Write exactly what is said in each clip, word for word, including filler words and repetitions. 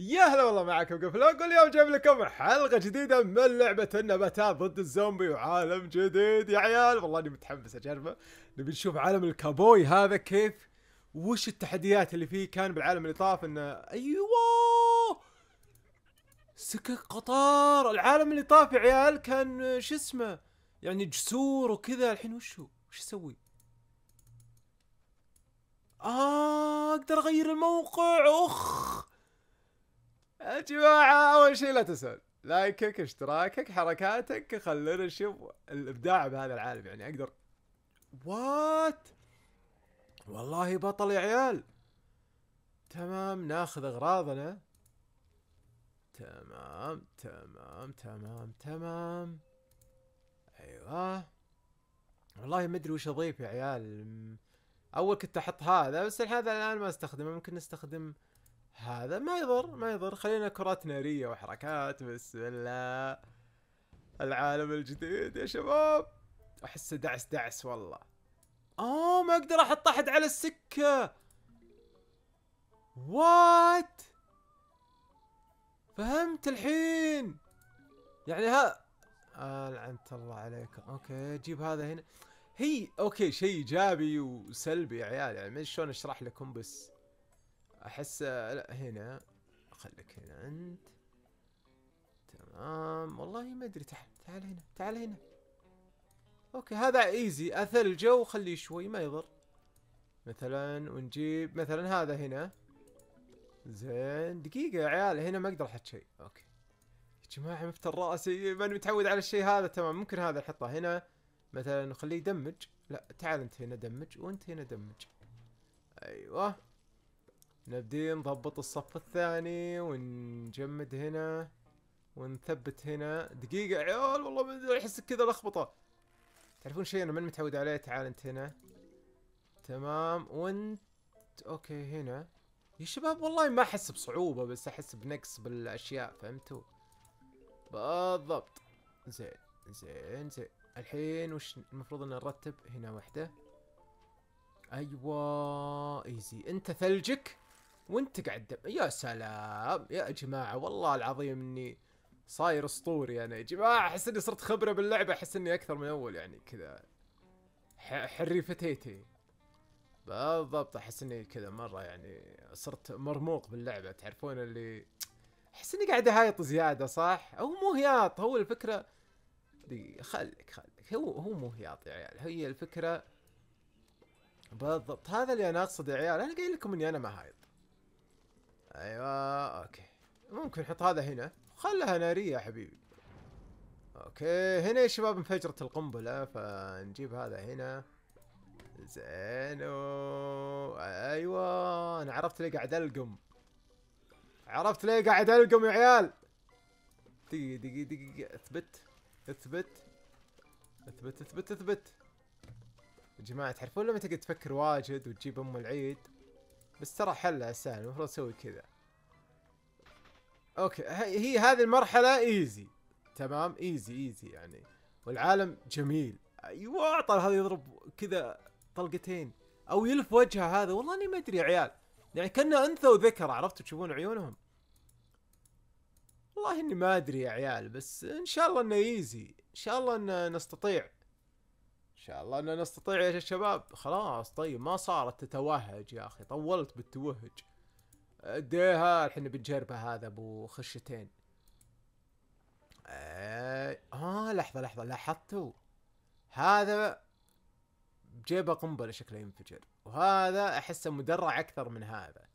يا هلا والله معكم جفلوج، واليوم جايب لكم حلقة جديدة من لعبة النباتات ضد الزومبي وعالم جديد يا عيال. والله اني متحمس اجربه، نبي نشوف عالم الكابوي هذا كيف، وش التحديات اللي فيه. كان بالعالم اللي طاف انه ايوه سكك قطار. العالم اللي طاف يا عيال كان شو اسمه يعني جسور وكذا. الحين وش هو؟ وش يسوي؟ اه اقدر اغير الموقع. اخ يا جماعة، أول شيء لا تنسون لايكك، اشتراكك، حركاتك. خلونا نشوف الإبداع بهذا العالم. يعني أقدر وات، والله بطل يا عيال. تمام، ناخذ أغراضنا. تمام تمام تمام تمام. أيوه، والله ما أدري وش أضيف يا عيال. أول كنت أحط هذا، بس هذا الآن ما استخدمه. ممكن نستخدم هذا، ما يضر ما يضر. خلينا كرات نارية وحركات. بسم الله، العالم الجديد يا شباب. احسه دعس دعس والله. اه ما اقدر احط احد على السكة. وات، فهمت الحين يعني. ها آه لعنت الله عليك. اوكي جيب هذا هنا. هي اوكي شيء ايجابي وسلبي يا عيال، يعني ما ادري شلون اشرح لكم. بس احس لا، هنا خليك هنا انت. تمام، والله ما ادري. تعال تعال هنا، تعال هنا. اوكي هذا ايزي، اثلجه وخليه شوي ما يضر مثلا. ونجيب مثلا هذا هنا. زين، دقيقة يا عيال، هنا ما اقدر احط شيء. اوكي يا جماعة مفتر راسي، ماني متعود على الشيء هذا. تمام، ممكن هذا نحطه هنا مثلا، خليه يدمج. لا تعال انت هنا دمج، وانت هنا دمج. ايوه، نبدي نضبط الصف الثاني ونجمد هنا ونثبت هنا. دقيقة عيال، والله ما ادري احس كذا لخبطة. تعرفون شيء انا ماني متعود عليه. تعال انت هنا. تمام، وانت اوكي هنا يا شباب. والله ما احس بصعوبة، بس احس بنقص بالاشياء. فهمتوا؟ بالضبط. زين زين زين. الحين وش المفروض ان نرتب؟ هنا واحدة. ايوه ايزي، انت ثلجك وانت قاعد دم. يا سلام يا جماعه، والله العظيم اني صاير اسطوري انا يا جماعه. احس اني صرت خبره باللعبه، احس اني اكثر من اول يعني كذا. حري فتيتي بالضبط. احس اني كذا مره يعني صرت مرموق باللعبه. تعرفون اللي احس اني قاعد اهايط زياده، صح؟ او مو هياط، هو الفكره. دقيقه خليك خليك، هو هو مو هياط يا عيال، هي الفكره بالضبط. هذا اللي انا اقصده يا عيال، انا قايل لكم اني انا ما هايط. ايوه اوكي، ممكن نحط هذا هنا، خلها ناريه يا حبيبي. اوكي هنا يا شباب انفجرت القنبله، فنجيب هذا هنا. زين، ايوه انا عرفت ليه قاعد القم، عرفت ليه قاعد القم يا عيال. دقيقه دقيقه دقيقه، اثبت اثبت اثبت اثبت اثبت. يا جماعة تعرفون لما تقعد تفكر واجد وتجيب ام العيد، بس ترى حلها سهل. المفروض اسوي كذا. اوكي هي هذه المرحلة ايزي. تمام ايزي ايزي يعني، والعالم جميل. ايوه طال، هذا يضرب كذا طلقتين او يلف وجهه. هذا والله اني ما ادري يا عيال، يعني كأنه انثى وذكر. عرفتوا تشوفون عيونهم؟ والله اني ما ادري يا عيال، بس ان شاء الله انه ايزي، ان شاء الله انه نستطيع. ان شاء الله اننا نستطيع يا شباب. خلاص طيب، ما صارت تتوهج يا اخي، طولت بالتوهج. اديها الحين بنجربه هذا ابو خشتين. اه لحظة لحظة، لاحظتوا هذا بجيبه قنبلة شكله ينفجر، وهذا احسه مدرع اكثر من هذا.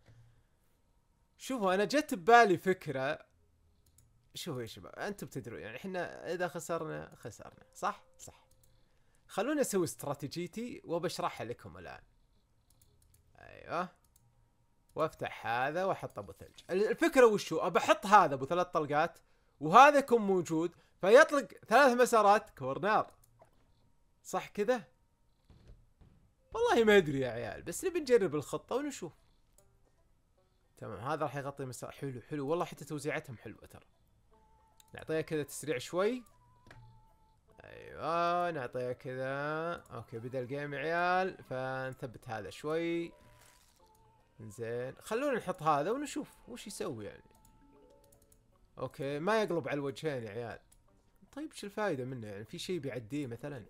شوفوا انا جت ببالي فكرة. شوفوا يا شباب انتم بتدرون يعني، احنا اذا خسرنا خسرنا، صح صح. خلوني اسوي استراتيجيتي وبشرحها لكم الان. ايوه، وافتح هذا واحط ابو ثلج. الفكره وشو؟ ابى احط هذا ابو ثلاث طلقات، وهذا يكون موجود، فيطلق ثلاث مسارات كورنار، صح كذا؟ والله ما ادري يا عيال، بس نبي نجرب الخطه ونشوف. تمام، هذا راح يغطي مسار. حلو حلو والله، حتى توزيعتهم حلوه ترى. نعطيها كذا تسريع شوي. ايوه نعطيها كذا. اوكي بدا الجيم يا عيال، فنثبت هذا شوي. زين، خلونا نحط هذا ونشوف وش يسوي يعني. اوكي ما يقلب على الوجهين يا عيال. طيب ايش الفايدة منه يعني؟ في شيء بيعديه مثلا؟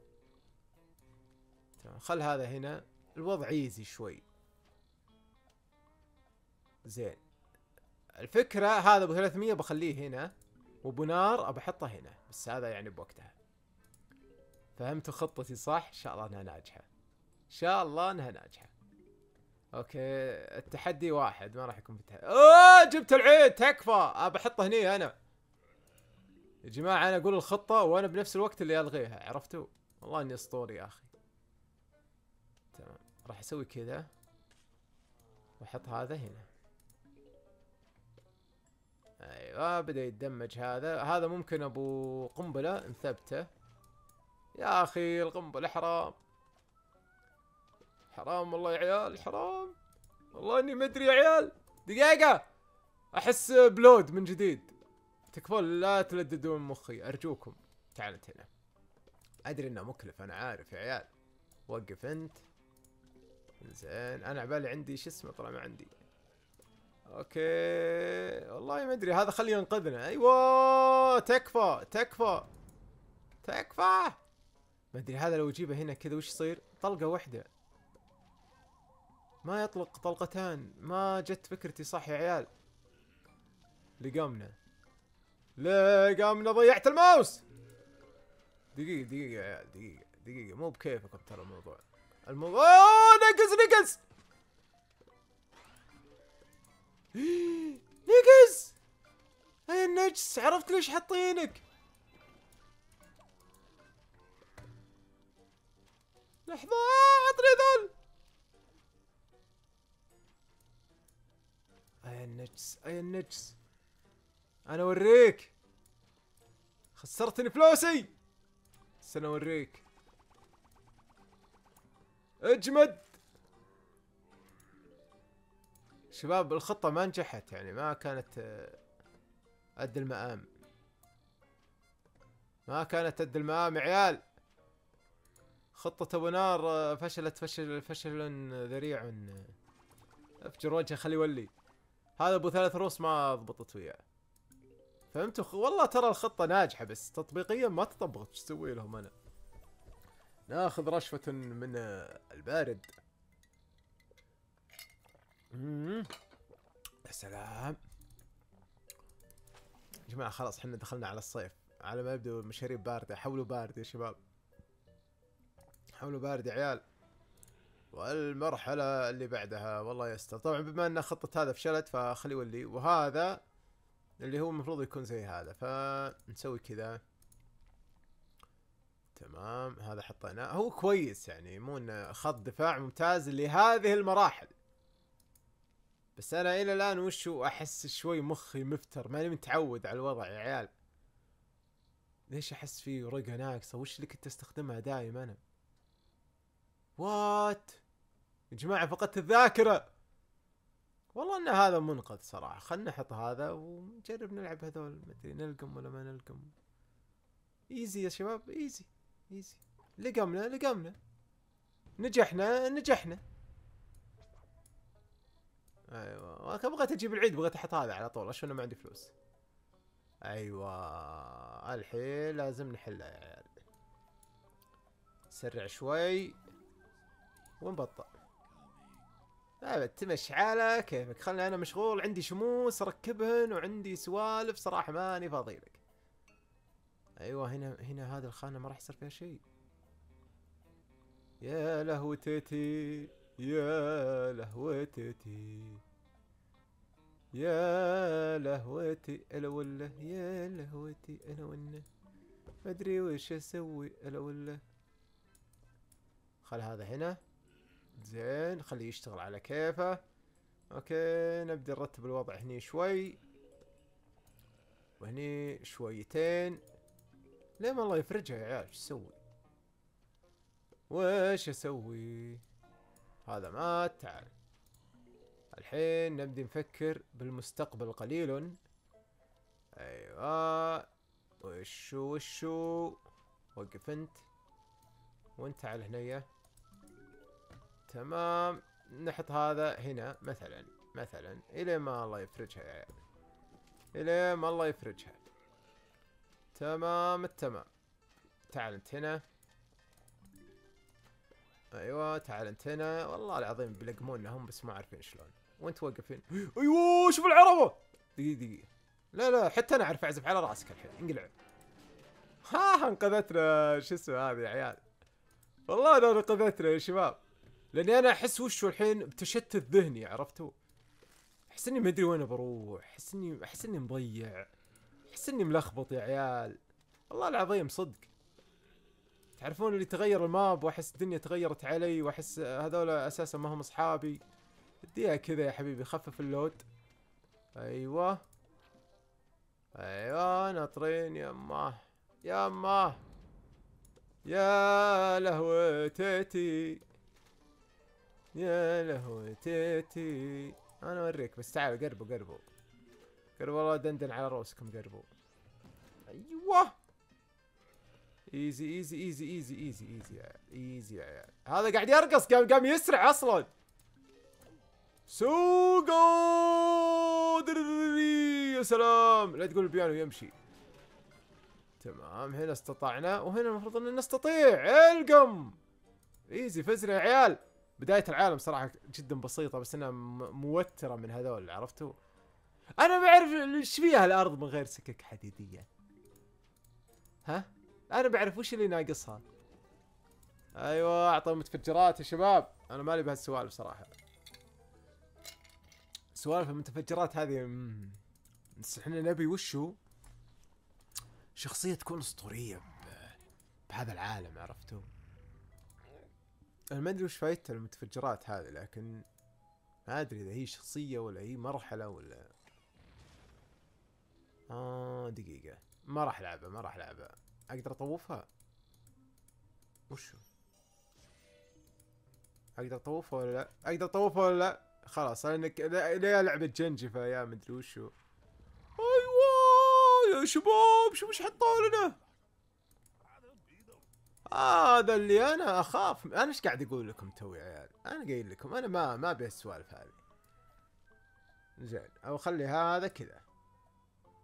تمام خل هذا هنا، الوضع ايزي شوي. زين الفكرة هذا ابو ثلاثمية بخليه هنا، وابو نار ابى احطه هنا، بس هذا يعني بوقتها. فهمتوا خطتي صح؟ ان شاء الله انها ناجحة. ان شاء الله انها ناجحة. اوكي التحدي واحد ما راح يكون في تحدي. اوه جبت العيد تكفى، ابى احطه هني انا. يا جماعة انا اقول الخطة وانا بنفس الوقت اللي الغيها، عرفتوا؟ والله اني اسطوري يا اخي. تمام راح اسوي كذا واحط هذا هنا. ايوه بدا يتدمج هذا، هذا ممكن ابو قنبلة مثبته. يا اخي القنبلة حرام. حرام والله يا عيال، حرام والله اني ما ادري يا عيال. دقيقة احس بلود من جديد. تكفون لا تلددون مخي ارجوكم. تعالت هنا. ادري انه مكلف انا عارف يا عيال. وقف انت. زين انا عبالي عندي شو اسمه طلع ما عندي. اوكي والله ما ادري هذا خليه ينقذنا. ايوه تكفى تكفى تكفى. ما ادري هذا لو اجيبه هنا كذا وش يصير؟ طلقة واحدة ما يطلق طلقتان. ما جت فكرتي صح يا عيال. لقمنا لقمنا ضيعت الماوس. دقيقة دقيقة يا عيال دقيقة دقيقة مو بكيفكم ترى الموضوع. الموضوع نقز نقز نقز. هاي النجس عرفت ليش حاطينك. لحظة عطني ذول. هاي النجس هاي النجس انا اوريك. خسرتني فلوسي بس انا اوريك. اجمد شباب. الخطة ما نجحت يعني ما كانت قد المقام. ما كانت قد المقام يا عيال. خطة ابو نار فشلت فشل فشل ذريع. افجر وجهه خليه يولي. هذا ابو ثلاث روس ما ضبطت وياه. فهمتوا؟ والله ترى الخطة ناجحة بس تطبيقيا ما تطبقت. ايش اسوي لهم انا؟ ناخذ رشفة من البارد. اممم يا سلام يا جماعة. خلاص احنا دخلنا على الصيف على ما يبدو. مشاريب باردة حولوا باردة يا شباب، حولوا باردة يا عيال. والمرحلة اللي بعدها والله يستر. طبعا بما ان خطة هذا فشلت فخليه يولي، وهذا اللي هو المفروض يكون زي هذا فنسوي كذا. تمام هذا حطيناه هو كويس يعني مو انه خط دفاع ممتاز لهذه المراحل. بس انا الى الان وشو احس شوي مخي مفتر ماني متعود على الوضع يا عيال. ليش احس في رقة ناقصة؟ وش اللي كنت استخدمها دايم انا؟ وات يا جماعة فقدت الذاكرة. والله ان هذا منقذ صراحة. خلنا نحط هذا ونجرب نلعب هذول. مدري نلقم ولا ما نلقم. ايزي يا شباب ايزي ايزي. لقمنا لقمنا نجحنا نجحنا. ايوه بغيت اجيب العيد بغيت احط هذا على طول عشان ما عندي فلوس. ايوه الحين لازم نحلها يا عيال. نسرع شوي ونبطأ. لا تمشي على كيفك خلني انا مشغول عندي شموس اركبهن وعندي سوالف صراحة ماني فاضي لك. ايوه هنا هنا هذا الخانة ما راح يصير فيها شيء. يا لهوتتي يا لهوتتي يا لهوتي الا وله يا لهوتي الا وله ما ادري وش اسوي الا وله. خل هذا هنا زين خليه يشتغل على كيفه. اوكي نبدا نرتب الوضع هني شوي وهني شويتين لين الله يفرجها يا عيال. شو اسوي؟ وش اسوي؟ هذا مات تعال. الحين نبدي نفكر بالمستقبل قليل. ايوه وشو وشو. وقف انت وانت على هنية. تمام نحط هذا هنا مثلا مثلا الى ما الله يفرجها يا عيال. الين ما الله يفرجها. تمام التمام. تعال انت هنا. ايوه تعال انت هنا. والله العظيم بيلقموننا هم بس ما عارفين شلون. وانت واقفين. ايوه شوف العربه. دقيقة دقيقة. لا لا حتى انا اعرف اعزف على راسك الحين. انقلع. ها انقذتنا شو اسمه هذه يا عيال. والله انا انقذتنا يا شباب. لاني انا احس وشو الحين بتشتت ذهني عرفتوا؟ احس اني ما ادري وين بروح، احس اني احس اني مضيع، احس اني ملخبط يا عيال، والله العظيم صدق. تعرفون اللي تغير الماب واحس الدنيا تغيرت علي واحس هذول اساسا ما هم اصحابي. اديها كذا يا حبيبي خفف اللود. ايوه. ايوه ناطرين يمه، يمه. يا لهوتيتي. يا لهوتيتي. انا اوريك بس تعالوا قربوا قربوا قربوا والله دندن على رؤوسكم قربوا. ايوه ايزي ايزي ايزي ايزي ايزي ايزي يا ايزي يا عيال. هذا قاعد يرقص قام قام يسرع اصلا. سوقو يا سلام. لا تقول البيانو يمشي. تمام هنا استطعنا وهنا المفروض ان نستطيع. القم ايزي فزنا يا عيال. بداية العالم صراحة جدا بسيطة بس انها موترة من هذول عرفتوا؟ انا بعرف ايش فيها الارض من غير سكك حديدية. ها؟ انا بعرف وش اللي ناقصها. ايوه اعطوا متفجرات يا شباب، انا مالي بهالسوالف صراحة. سوالف المتفجرات هذه بس احنا نبي وشو؟ شخصية تكون اسطورية بهذا العالم عرفتوا؟ انا ما ادري وش فايدة المتفجرات هذه لكن ما ادري اذا هي شخصية ولا هي مرحلة ولا اه دقيقة ما راح العبها ما راح العبها. اقدر اطوفها؟ وشو؟ اقدر اطوفها ولا لا؟ اقدر اطوفها ولا لا؟ خلاص لانك لا لعبة جنجفة يا مدري وشو. ايوه يا شباب شوف ايش حطوا لنا. هذا آه اللي انا اخاف. انا ايش قاعد اقول لكم توي يا عيال؟ انا قايل لكم انا ما ما ابي السوالف هذه. زين او خلي هذا كذا.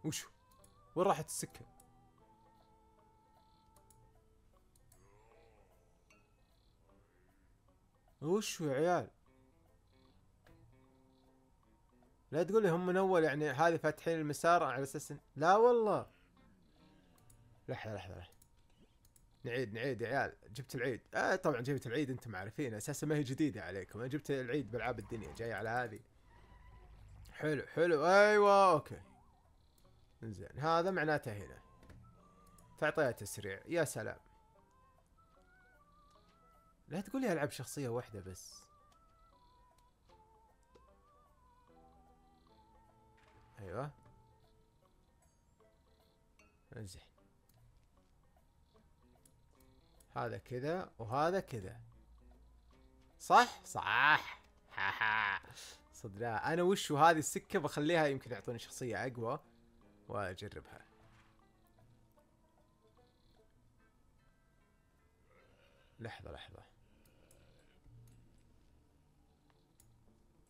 وشو؟ وين راحت السكه؟ وشو يا عيال؟ لا تقول لي هم من اول يعني هذه فاتحين المسار على اساس. لا والله. لحظه لحظه لحظه. نعيد نعيد يا عيال. جبت العيد. آه طبعا جبت العيد انتم عارفين اساسا ما هي جديده عليكم. انا جبت العيد بالعاب الدنيا جاي على هذه. حلو حلو ايوه اوكي. زين هذا معناته هنا. تعطيها تسريع يا سلام. لا تقول لي العب شخصيه واحده بس. ايوه. زين. هذا كذا وهذا كذا صح صح حاحا صدقني انا وشو هذه السكه بخليها يمكن يعطوني شخصيه اقوى واجربها. لحظه لحظه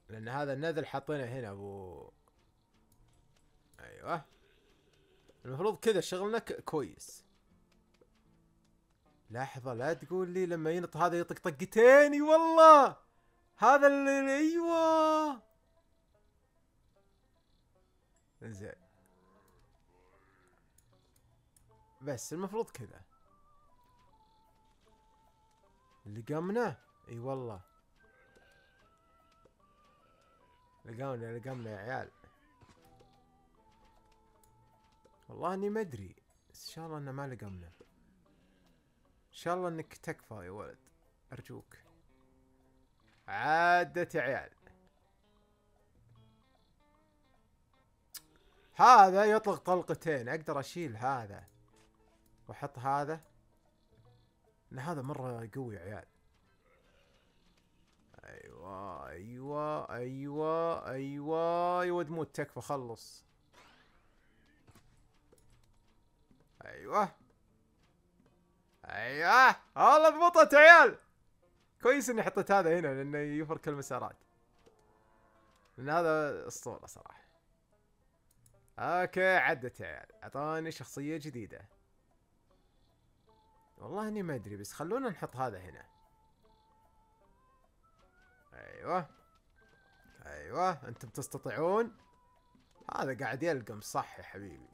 لان هذا النذل حاطينه هنا ابو. ايوه المفروض كذا شغلنا كويس. لحظة لا تقول لي لما ينط هذا يطق طقتين. اي والله هذا اللي ايوه. زين بس المفروض كذا لقمنا. اي والله لقمنا لقمنا يا عيال. والله اني ما ادري بس ان شاء الله انه ما لقمنا. ان شاء الله انك تكفى يا ولد ارجوك. عادت يا عيال. هذا يطلق طلقتين اقدر اشيل هذا واحط هذا ان هذا مره قوي يا عيال. ايوه ايوه ايوه ايوه يا ود موت تكفى خلص. ايوه ايوه والله ضبطت يا عيال. كويس اني حطيت هذا هنا لانه يفرك المسارات لان هذا اسطوره صراحه. اوكي عدت يعني. اعطاني شخصية جديدة. والله اني ما ادري، بس خلونا نحط هذا هنا. ايوه ايوه انتم تستطيعون. هذا قاعد يلقم صح يا حبيبي.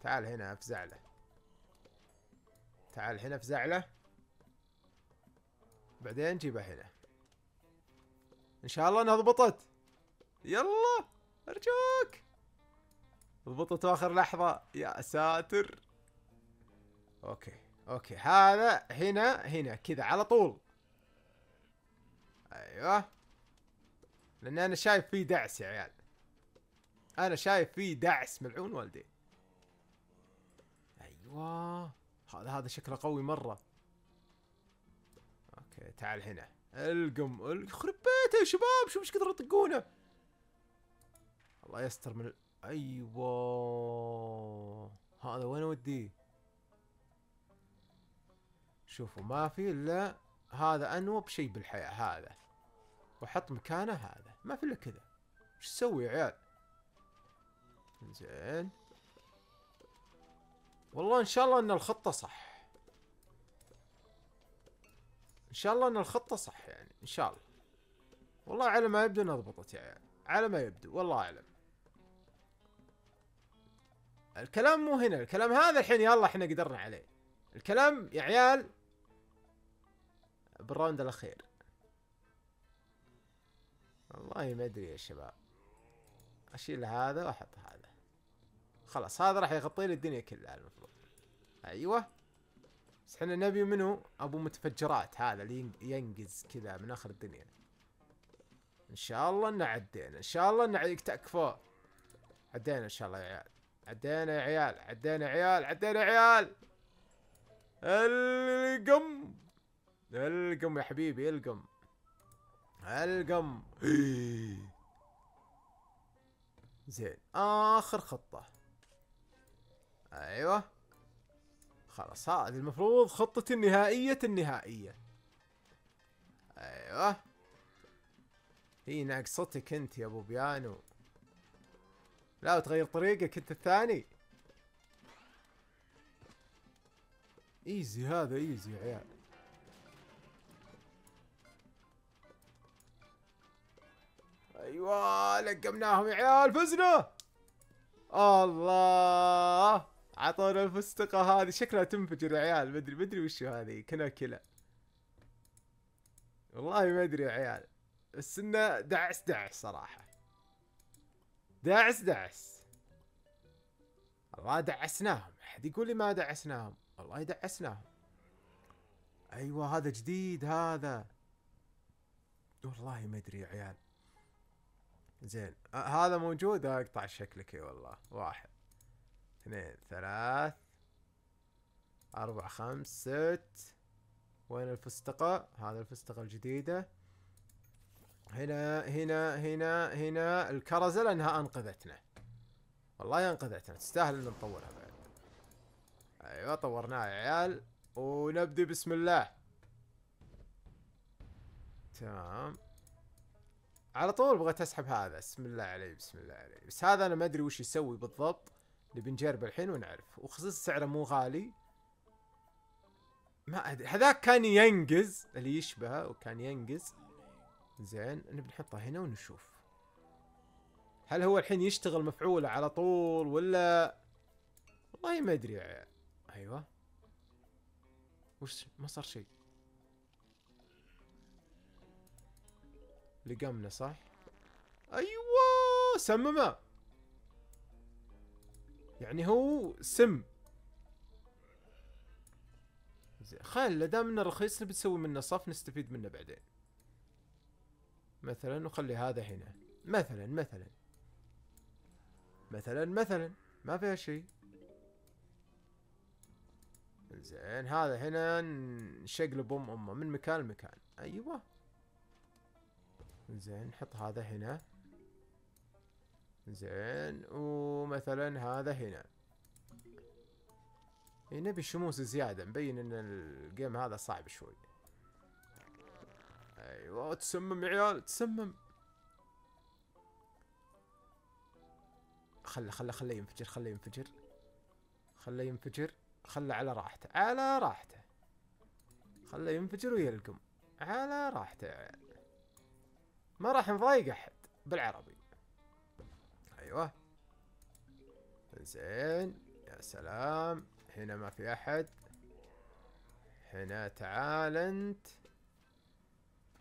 تعال هنا افزع له. تعال هنا افزع له. بعدين جيبه هنا. ان شاء الله انها ضبطت. يلا ارجوك. ضبطت اخر لحظة. يا ساتر. اوكي اوكي هذا هنا هنا كذا على طول. ايوه لان انا شايف فيه دعس يا عيال. انا شايف فيه دعس ملعون والدي. ايوه هذا هذا شكله قوي مرة. اوكي تعال هنا القم القم. خرب بيته يا شباب، شوف ايش كثر يطقونه. الله يستر من ال... ايوه هذا وين اوديه؟ شوفوا ما في الا هذا انوب شيء بالحياة هذا، وحط مكانه هذا، ما في الا كذا. ايش تسوي يا عيال؟ زين والله ان شاء الله ان الخطة صح. ان شاء الله ان الخطة صح يعني، ان شاء الله. والله على ما يبدو انها ضبطت يا عيال، على ما يبدو والله اعلم. الكلام مو هنا، الكلام هذا الحين يلا احنا قدرنا عليه. الكلام يا عيال بالراوند الاخير. والله ما ادري يا شباب. اشيل هذا واحط هذا. خلاص هذا راح يغطي لي الدنيا كلها المفروض. ايوه. بس احنا نبي منه ابو متفجرات هذا اللي ينقز كذا من اخر الدنيا. ان شاء الله انه عدينا، ان شاء الله انه تكفى. عدينا ان شاء الله يا عيال. عدينا يا عيال، عدينا يا عيال، عدينا يا عيال. القم القم يا حبيبي القم القم. زين اخر خطة. ايوه خلاص هذه المفروض خطتي النهائية النهائية. ايوه هي ناقصتك انت يا ابو بيانو. لا تغير طريقك انت الثاني. ايزي هذا ايزي يا عيال. ايوه لقمناهم يا عيال، فزنا. الله عطونا الفستقة هذه شكلها تنفجر يا عيال. مدري مدري وشو هذه كنا كلا. والله ما ادري يا عيال، بس انه دعس دعس صراحة. دعس دعس. الله دعسناهم، احد يقول لي ما دعسناهم. والله دعسناهم. ايوه هذا جديد هذا. والله ما ادري يا عيال. زين هذا موجود. اقطع شكلك اي والله. واحد اثنين ثلاث اربع خمس ست. وين الفستقة؟ هذا الفستقة الجديدة. هنا هنا هنا هنا الكرزة لانها انقذتنا. والله انقذتنا، تستاهل ان نطورها بعد. ايوه طورناها يا عيال، ونبدي بسم الله. تمام على طول بغيت اسحب هذا. بسم الله عليه بسم الله عليه. بس هذا انا ما ادري وش يسوي بالضبط، نبي نجربه الحين ونعرف. وخصوص سعره مو غالي. ما ادري هذاك كان ينقز اللي يشبهه وكان ينقز. زين نبي نحطه هنا ونشوف هل هو الحين يشتغل مفعوله على طول ولا. والله ما ادري يا عيال. ايوه وش ما صار شيء. لقمنا صح. ايوه سممه يعني هو سم. زين خل دام انه رخيص نبي نسوي منه صف نستفيد منه بعدين مثلا. وخلي هذا هنا مثلا مثلا مثلا مثلا ما فيها شيء. زين هذا هنا نشقلب ام امه من مكان لمكان. ايوه زين نحط هذا هنا. زين ومثلا هذا هنا. نبي شموس زيادة، مبين ان الجيم هذا صعب شوي. ايوه تسمم يا عيال تسمم. خله خله خله ينفجر خله ينفجر خله ينفجر خله على راحته على راحته خله ينفجر ويلقم على راحته، ما راح نضايق احد بالعربي. ايوه زين يا سلام، هنا ما في احد، هنا تعال انت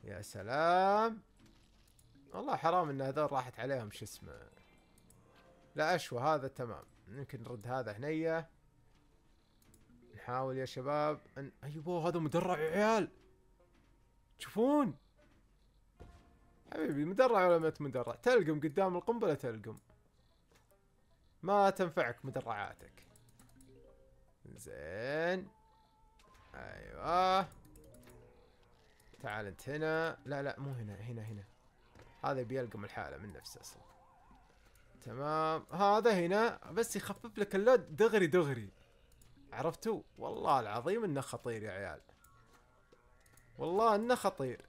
يا سلام. والله حرام ان هذول راحت عليهم شو اسمه. لا اشوى هذا تمام، يمكن نرد هذا هنيه. نحاول يا شباب ان ايوه هذا مدرع يا عيال. تشوفون حبيبي مدرع ولا ما تمدرع، تلقم قدام القنبله تلقم. ما تنفعك مدرعاتك. زين ايوه تعال انت هنا، لا لا مو هنا هنا هنا. هذا بيلقم الحاله من نفسه اصلا. تمام هذا هنا بس يخفف لك اللود دغري دغري. عرفتوا؟ والله العظيم انه خطير يا عيال. والله انه خطير.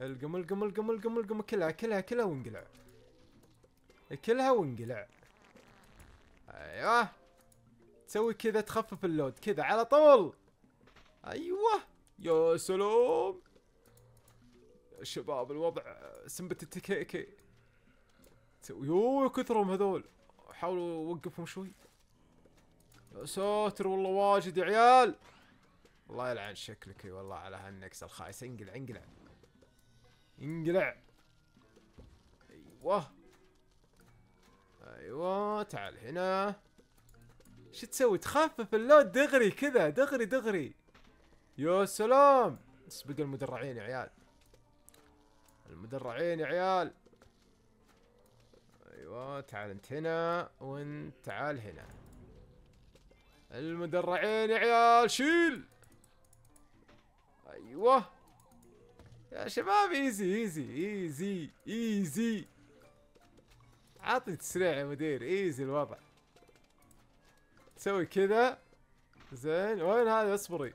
القم القم القم القم القم كلها كلها كلها وانقلع. كلها وانقلع. ايوه تسوي كذا تخفف اللود كذا على طول. ايوه يا سلام. شباب الوضع سنبة التكيكي. يوه كثرهم هذول، حاولوا وقفهم شوي. يا ساتر والله واجد يا عيال. الله يلعن شكلك والله على هالنكسة الخايسة. انقلع انقلع انقلع. ايوه ايوه تعال هنا. شو تسوي؟ تخفف اللود دغري كذا دغري دغري. يا سلام اسبق المدرعين يا عيال، المدرعين يا عيال. ايوه تعال انت هنا وانت تعال هنا. المدرعين يا عيال شيل. ايوه يا شباب ايزي ايزي ايزي ايزي. عطني تسريع يا مدير، ايزي الوضع. تسوي كذا زين، وين هذا؟ اصبري.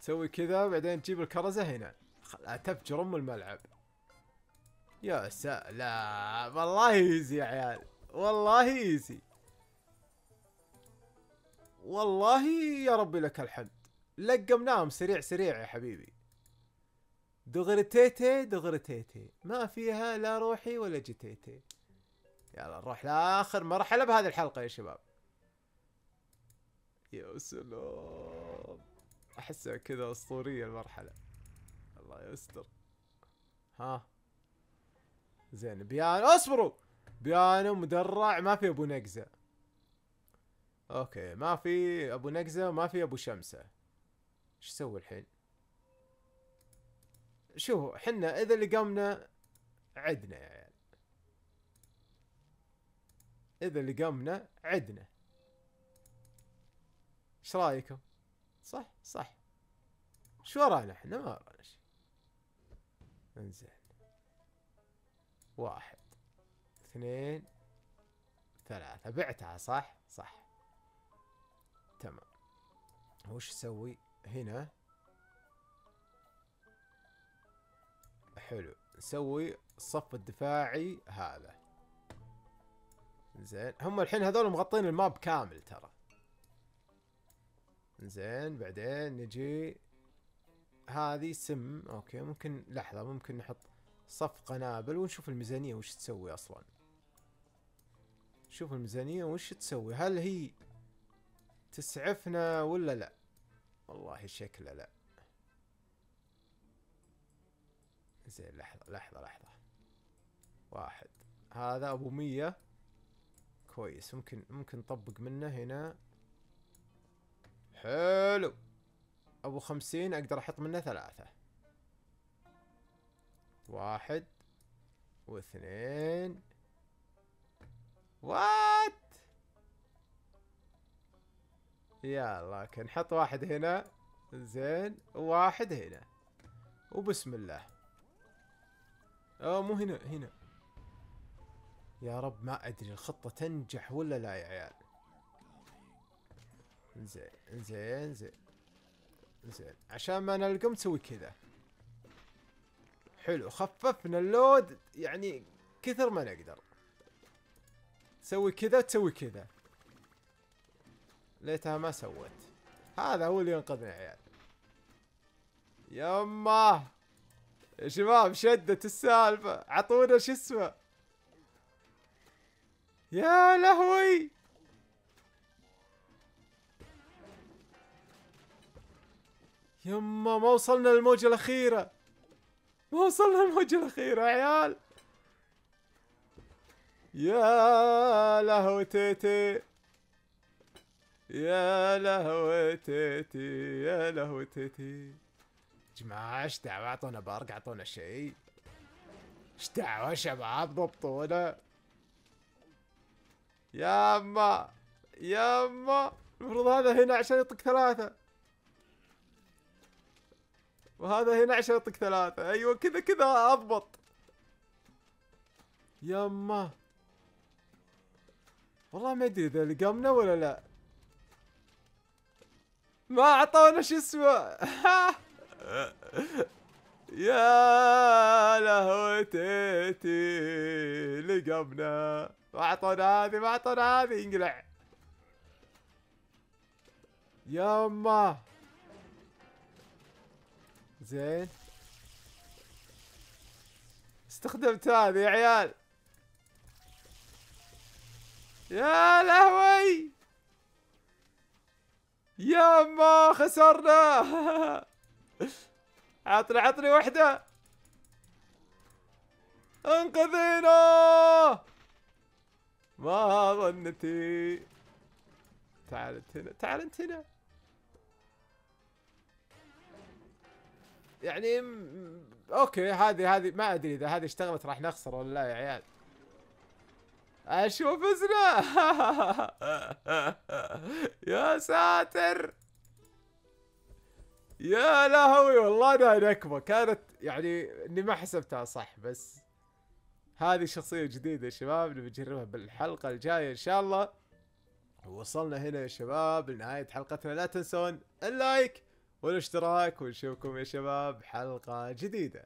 تسوي كذا بعدين تجيب الكرزة هنا، خلها تفجر ام الملعب. يا سلام والله ايزي يا عيال، والله ايزي. والله يا ربي لك الحمد، لقمناهم سريع سريع يا حبيبي. دغرتيتي دغرتيتي، ما فيها لا روحي ولا جتيتي. يلا نروح لاخر مرحلة بهذه الحلقة يا شباب. يا سلام احسها كذا اسطورية المرحلة. الله يستر. ها زين بيانو، اصبروا بيانو مدرع، ما في ابو نقزة. اوكي ما في ابو نقزة وما في ابو شمسة. ايش سوي الحين؟ شو حنا اذا لقمنا عدنا يا عيال، اذا لقمنا عدنا. ايش رايكم؟ صح صح. شو ورانا احنا؟ ما ورانا شي. انزين واحد اثنين ثلاثة، بعتها صح صح تمام. وش اسوي هنا؟ حلو نسوي الصف الدفاعي هذا. زين هم الحين هذول مغطين الماب كامل ترى. زين بعدين نجي هذه سم. اوكي ممكن لحظة، ممكن نحط صف قنابل ونشوف الميزانية وش تسوي اصلا. شوف الميزانية وش تسوي، هل هي تسعفنا ولا لا؟ والله شكله لا. زين لحظة لحظة لحظة. واحد هذا ابو مية كويس، ممكن ممكن نطبق منه هنا. حلو ابو خمسين اقدر احط منه ثلاثة، واحد واثنين. وات يلا كان نحط واحد هنا. زين واحد هنا وبسم الله. اه مو هنا هنا. يا رب ما ادري الخطة تنجح ولا لا يا عيال. زين زين زين زين عشان ما نلقم تسوي كذا. حلو خففنا اللود يعني كثر ما نقدر. تسوي كذا تسوي كذا. ليتها ما سوت. هذا هو اللي ينقذنا عيال. يمه يا شباب شدت السالفة، عطونا شو اسمه. يا لهوي يمه، ما وصلنا للموجة الأخيرة، ما وصلنا للموجة الأخيرة عيال. يا لهوتيتي يا لهوتيتي يا لهوتيتي. جماعة ايش دعوة، اعطونا برق اعطونا شيء، ايش دعوة شباب ضبطونا. ياما ياما المفروض هذا هنا عشان يطق ثلاثة، وهذا هنا عشان يطق ثلاثة. ايوه كذا كذا اضبط. ياما والله ما ادري اذا لقمنا ولا لا، ما اعطونا شو اسمه. يا لهوتيتي لقمنا، ما اعطونا هذي ما اعطونا هذي. انقلع ياما. زين استخدمت هذي يا عيال. يا لهوي ياما خسرنا. عطني عطني وحدة، انقذينا. ما ظنتي. تعال انت هنا، تعال انت هنا. يعني اوكي هذه هذه ما ادري اذا هذه اشتغلت راح نخسر ولا لا يا عيال. اشوف فزنا. يا ساتر يا لهوي، والله انا نكبه كانت، يعني اني ما حسبتها صح. بس هذه شخصيه جديده يا شباب نبي نجربها بالحلقه الجايه ان شاء الله. وصلنا هنا يا شباب لنهايه حلقتنا، لا تنسون اللايك والاشتراك، ونشوفكم يا شباب حلقه جديده.